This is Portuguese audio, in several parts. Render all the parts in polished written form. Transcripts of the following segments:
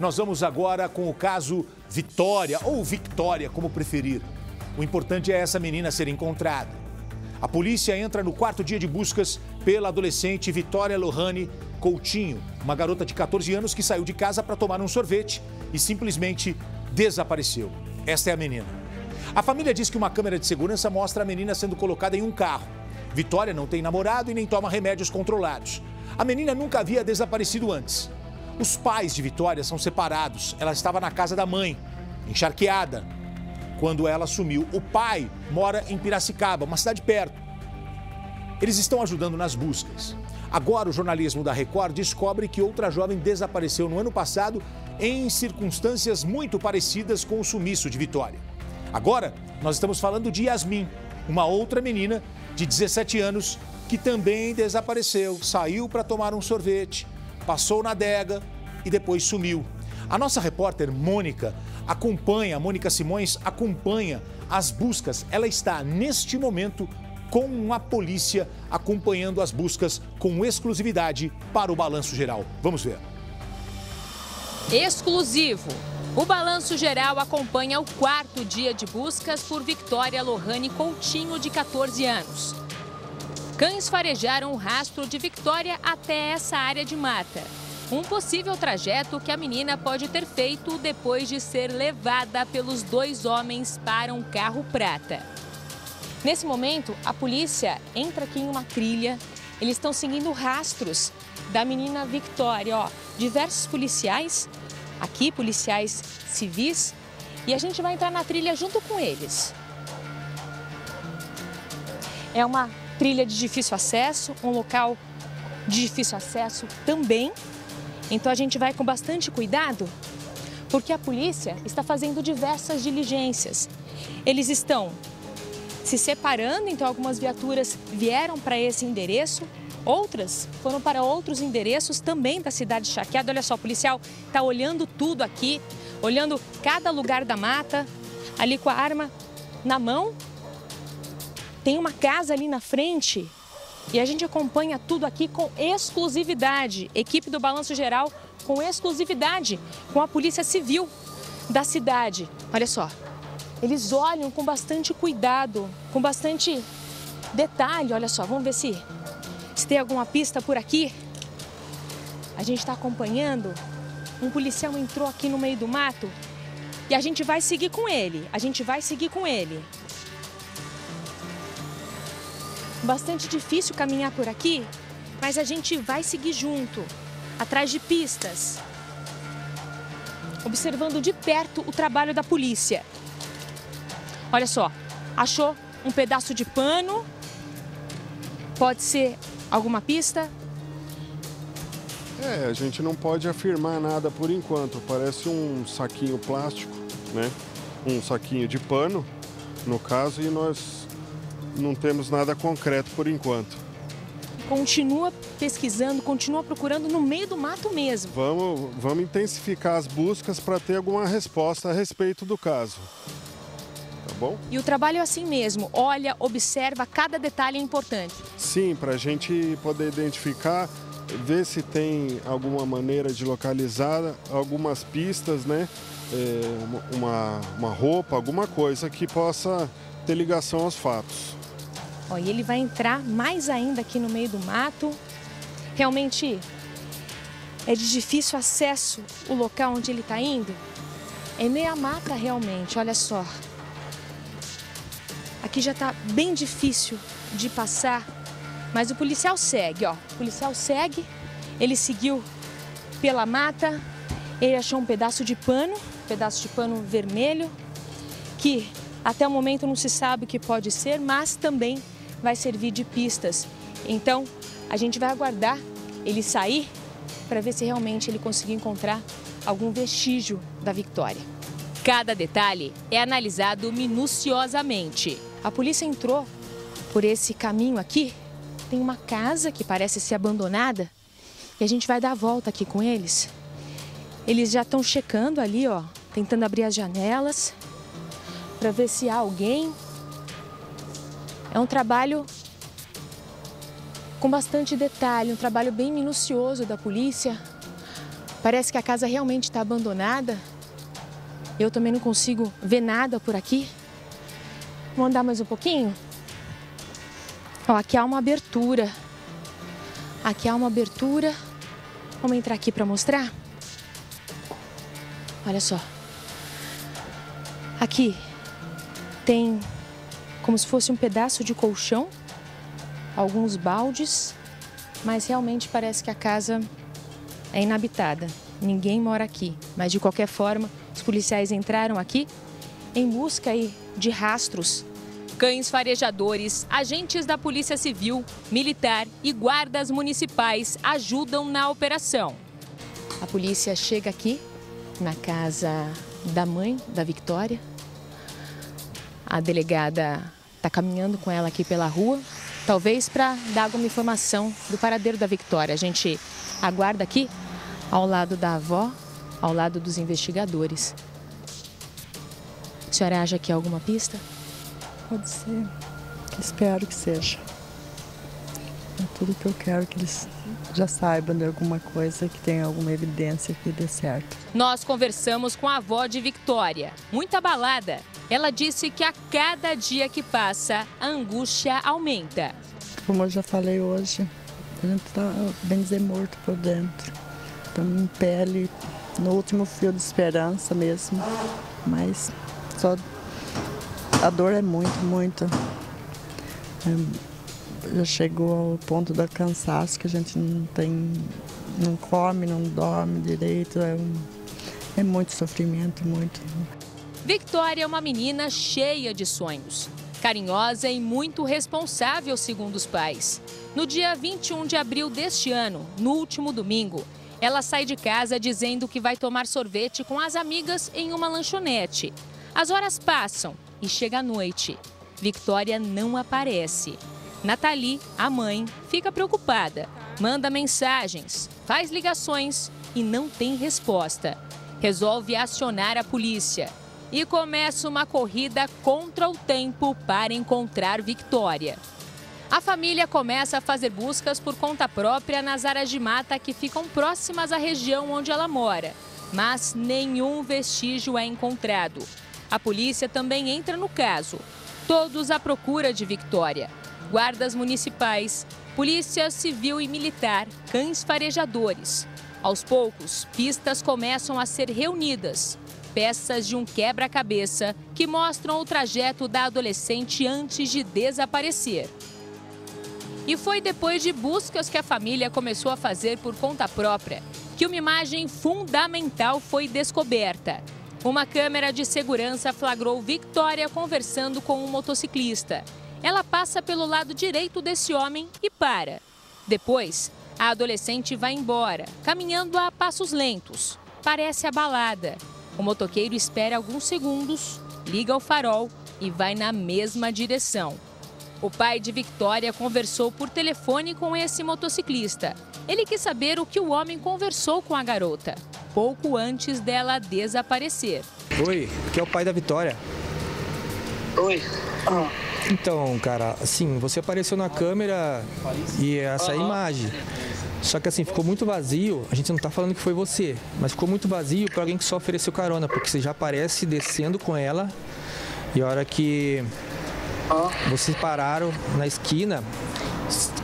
Nós vamos agora com o caso Victória, ou Victória, como preferir. O importante é essa menina ser encontrada. A polícia entra no quarto dia de buscas pela adolescente Victória Lorranny Coutinho, uma garota de 14 anos que saiu de casa para tomar um sorvete e simplesmente desapareceu. Esta é a menina. A família diz que uma câmera de segurança mostra a menina sendo colocada em um carro. Victória não tem namorado e nem toma remédios controlados. A menina nunca havia desaparecido antes. Os pais de Victória são separados. Ela estava na casa da mãe, em Charqueada, quando ela sumiu. O pai mora em Piracicaba, uma cidade perto. Eles estão ajudando nas buscas. Agora, o jornalismo da Record descobre que outra jovem desapareceu no ano passado em circunstâncias muito parecidas com o sumiço de Victória. Agora, nós estamos falando de Yasmin, uma outra menina de 17 anos que também desapareceu, saiu para tomar um sorvete, passou na adega e depois sumiu. A nossa repórter Mônica Simões acompanha as buscas. Ela está, neste momento, com a polícia, acompanhando as buscas com exclusividade para o Balanço Geral. Vamos ver. Exclusivo. O Balanço Geral acompanha o quarto dia de buscas por Victória Lorranny Coutinho, de 14 anos. Cães farejaram o rastro de Victória até essa área de mata. Um possível trajeto que a menina pode ter feito depois de ser levada pelos dois homens para um carro prata. Nesse momento, a polícia entra aqui em uma trilha. Eles estão seguindo rastros da menina Victória. Ó, diversos policiais, aqui policiais civis, e a gente vai entrar na trilha junto com eles. É uma trilha de difícil acesso, um local de difícil acesso também. Então a gente vai com bastante cuidado, porque a polícia está fazendo diversas diligências. Eles estão se separando, então algumas viaturas vieram para esse endereço, outras foram para outros endereços também da cidade de Charqueada. Olha só, o policial está olhando tudo aqui, olhando cada lugar da mata, ali com a arma na mão. Tem uma casa ali na frente e a gente acompanha tudo aqui com exclusividade. Equipe do Balanço Geral com exclusividade, com a Polícia Civil da cidade. Olha só, eles olham com bastante cuidado, com bastante detalhe. Olha só, vamos ver se tem alguma pista por aqui. A gente está acompanhando. Um policial entrou aqui no meio do mato e a gente vai seguir com ele. Bastante difícil caminhar por aqui, mas a gente vai seguir junto, atrás de pistas, observando de perto o trabalho da polícia. Olha só, achou um pedaço de pano, pode ser alguma pista? É, a gente não pode afirmar nada por enquanto, parece um saquinho plástico, né? Um saquinho de pano, no caso, e nós não temos nada concreto por enquanto. Continua pesquisando, continua procurando no meio do mato mesmo. Vamos intensificar as buscas para ter alguma resposta a respeito do caso. Tá bom? E o trabalho é assim mesmo, olha, observa, cada detalhe é importante. Sim, para a gente poder identificar, ver se tem alguma maneira de localizar algumas pistas, né? É, uma roupa, alguma coisa que possa ter ligação aos fatos. Ó, e ele vai entrar mais ainda aqui no meio do mato. Realmente é de difícil acesso o local onde ele está indo. É meia mata realmente, olha só. Aqui já está bem difícil de passar, mas o policial segue, ó. O policial segue, ele seguiu pela mata, ele achou um pedaço de pano vermelho, que até o momento não se sabe o que pode ser, mas também vai servir de pistas. Então, a gente vai aguardar ele sair para ver se realmente ele conseguir encontrar algum vestígio da Victória. Cada detalhe é analisado minuciosamente. A polícia entrou por esse caminho aqui. Tem uma casa que parece ser abandonada e a gente vai dar a volta aqui com eles. Eles já estão checando ali, ó, tentando abrir as janelas para ver se há alguém. É um trabalho com bastante detalhe, um trabalho bem minucioso da polícia Parece que a casa realmente está abandonada. Eu também não consigo ver nada por aqui. Vamos andar mais um pouquinho? Ó, aqui há uma abertura. Aqui há uma abertura. Vamos entrar aqui para mostrar. Olha só. Aqui tem como se fosse um pedaço de colchão, alguns baldes, mas realmente parece que a casa é inabitada. Ninguém mora aqui, mas de qualquer forma, os policiais entraram aqui em busca aí de rastros. Cães farejadores, agentes da Polícia Civil, militar e guardas municipais ajudam na operação. A polícia chega aqui na casa da mãe da Victória. A delegada está caminhando com ela aqui pela rua, talvez para dar alguma informação do paradeiro da Victória. A gente aguarda aqui ao lado da avó, ao lado dos investigadores. A senhora acha que há alguma pista? Pode ser. Espero que seja. É tudo que eu quero, que eles já saibam de alguma coisa, que tenha alguma evidência que dê certo. Nós conversamos com a avó de Victória, muito abalada. Ela disse que a cada dia que passa, a angústia aumenta. Como eu já falei hoje, a gente está, bem dizer, morto por dentro. Estamos em pele, no último fio de esperança mesmo, mas só... A dor é muito, muito. Já chegou ao ponto do cansaço, que a gente não come, não dorme direito. É muito sofrimento, muito. Victória é uma menina cheia de sonhos, carinhosa e muito responsável, segundo os pais. No dia 21 de abril deste ano, no último domingo, ela sai de casa dizendo que vai tomar sorvete com as amigas em uma lanchonete. As horas passam. E chega à noite. Victória não aparece. Nathalie, a mãe, fica preocupada, manda mensagens, faz ligações e não tem resposta. Resolve acionar a polícia e começa uma corrida contra o tempo para encontrar Victória. A família começa a fazer buscas por conta própria nas áreas de mata que ficam próximas à região onde ela mora, mas nenhum vestígio é encontrado. A polícia também entra no caso. Todos à procura de Victória. Guardas municipais, polícia civil e militar, cães farejadores. Aos poucos, pistas começam a ser reunidas. Peças de um quebra-cabeça que mostram o trajeto da adolescente antes de desaparecer. E foi depois de buscas que a família começou a fazer por conta própria que uma imagem fundamental foi descoberta. Uma câmera de segurança flagrou Victória conversando com um motociclista. Ela passa pelo lado direito desse homem e para. Depois, a adolescente vai embora, caminhando a passos lentos. Parece abalada. O motoqueiro espera alguns segundos, liga o farol e vai na mesma direção. O pai de Victória conversou por telefone com esse motociclista. Ele quis saber o que o homem conversou com a garota, pouco antes dela desaparecer. Oi, aqui é o pai da Victória. Oi. Então, cara, assim, você apareceu na câmera e essa é a imagem. Só que assim, ficou muito vazio, a gente não tá falando que foi você, mas ficou muito vazio para alguém que só ofereceu carona, porque você já aparece descendo com ela e a hora que... Vocês pararam na esquina,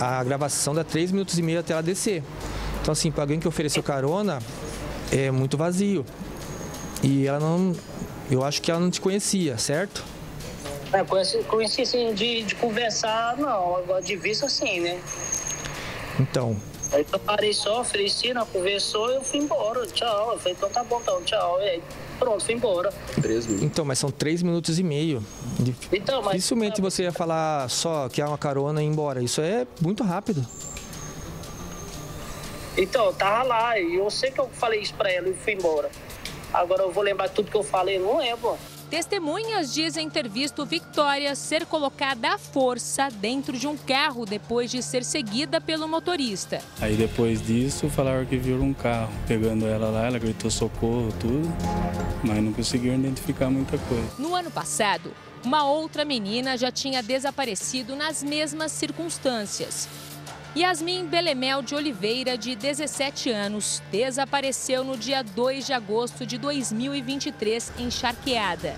a gravação dá 3 minutos e meio até ela descer. Então assim, para alguém que ofereceu carona, é muito vazio. E ela não... Eu acho que ela não te conhecia, certo? É, conheci sim, de conversar, não. Agora de vista, sim, né? Então... Aí eu parei só, ofereci, não conversou, eu fui embora, tchau. Eu falei, então tá bom, então, tchau. E aí, pronto, fui embora. Então, mas são 3 minutos e meio. Então, mas... Dificilmente você ia falar só que é uma carona e ir embora. Isso é muito rápido. Então, eu tava lá e eu sei que eu falei isso pra ela e fui embora. Agora eu vou lembrar tudo que eu falei, não lembro. Testemunhas dizem ter visto Victória ser colocada à força dentro de um carro depois de ser seguida pelo motorista. Aí depois disso falaram que viram um carro pegando ela lá, ela gritou socorro, tudo, mas não conseguiram identificar muita coisa. No ano passado, uma outra menina já tinha desaparecido nas mesmas circunstâncias. Yasmin Belemel de Oliveira, de 17 anos, desapareceu no dia 2 de agosto de 2023 em Charqueada.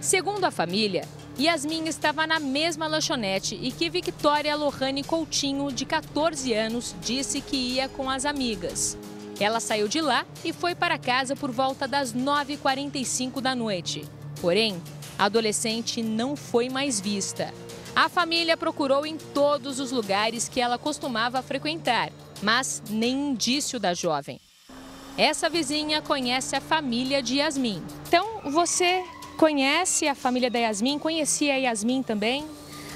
Segundo a família, Yasmin estava na mesma lanchonete e que Victória Lorranny Coutinho, de 14 anos, disse que ia com as amigas. Ela saiu de lá e foi para casa por volta das 9h45 da noite. Porém, a adolescente não foi mais vista. A família procurou em todos os lugares que ela costumava frequentar, mas nem indício da jovem. Essa vizinha conhece a família de Yasmin. Então, você conhece a família da Yasmin? Conhecia a Yasmin também?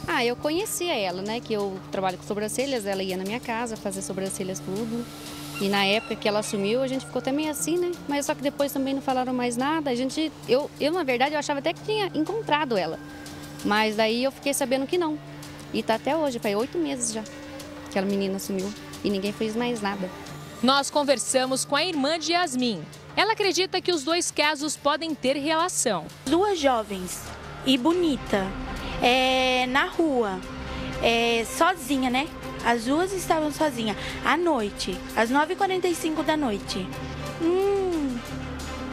Ah, eu conhecia ela, né? Que eu trabalho com sobrancelhas, ela ia na minha casa fazer sobrancelhas, tudo. E na época que ela assumiu, a gente ficou até meio assim, né? Mas só que depois também não falaram mais nada. Eu na verdade, eu achava até que tinha encontrado ela. Mas daí eu fiquei sabendo que não. E tá até hoje, faz 8 meses já que a menina sumiu e ninguém fez mais nada. Nós conversamos com a irmã de Yasmin. Ela acredita que os dois casos podem ter relação. Duas jovens e bonita, na rua, sozinha, né? As duas estavam sozinhas, à noite, às 9h45 da noite.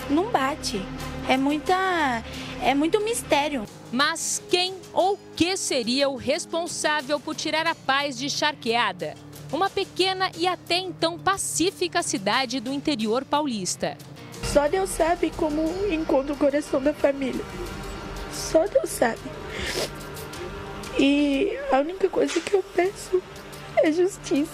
Não bate. É muito mistério. Mas quem ou que seria o responsável por tirar a paz de Charqueada? Uma pequena e até então pacífica cidade do interior paulista. Só Deus sabe como encontra o coração da família. Só Deus sabe. E a única coisa que eu peço é justiça.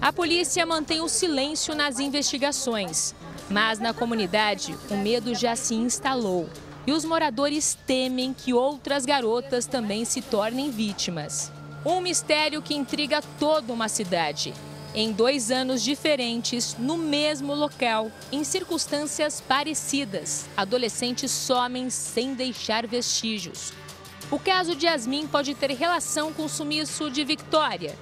A polícia mantém o silêncio nas investigações. Mas na comunidade, o medo já se instalou e os moradores temem que outras garotas também se tornem vítimas. Um mistério que intriga toda uma cidade. Em 2 anos diferentes, no mesmo local, em circunstâncias parecidas, adolescentes somem sem deixar vestígios. O caso de Yasmin pode ter relação com o sumiço de Victória.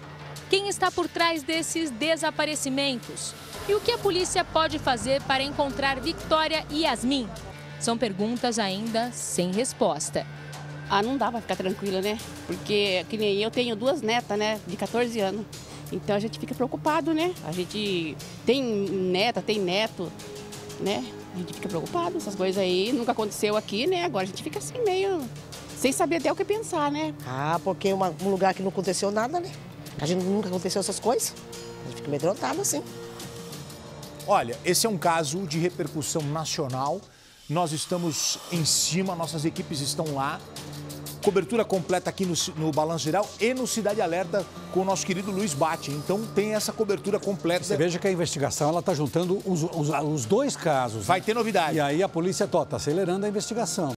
Quem está por trás desses desaparecimentos? E o que a polícia pode fazer para encontrar Victória e Yasmin? São perguntas ainda sem resposta. Ah, não dá para ficar tranquila, né? Porque que nem eu tenho 2 netas, né? De 14 anos. Então a gente fica preocupado, né? A gente tem neta, tem neto, né? A gente fica preocupado. Essas coisas aí nunca aconteceu aqui, né? Agora a gente fica assim meio sem saber até o que pensar, né? Ah, porque é um lugar que não aconteceu nada, né? A gente nunca aconteceu essas coisas. A gente fica amedrontado assim. Olha, esse é um caso de repercussão nacional. Nós estamos em cima, nossas equipes estão lá. Cobertura completa aqui no Balanço Geral e no Cidade Alerta com o nosso querido Luiz Bati. Então tem essa cobertura completa. Você veja que a investigação ela está juntando os dois casos. Vai ter novidade. E aí a polícia está acelerando a investigação.